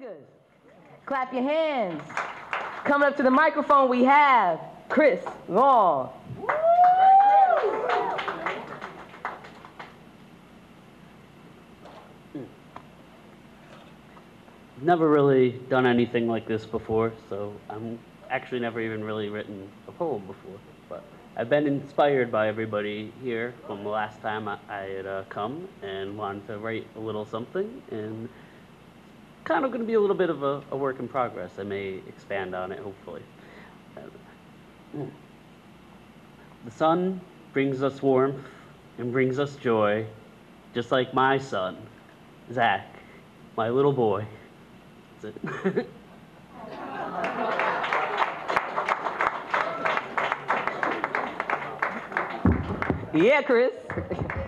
fingers. Clap your hands. Coming up to the microphone, we have Chris Long. Never really done anything like this before, so I'm actually never even really written a poem before. But I've been inspired by everybody here from the last time I had come and wanted to write a little something, and kind of going to be a little bit of a work in progress. I may expand on it, hopefully. The sun brings us warmth and brings us joy, just like my son, Zach, my little boy. It. Yeah, Chris.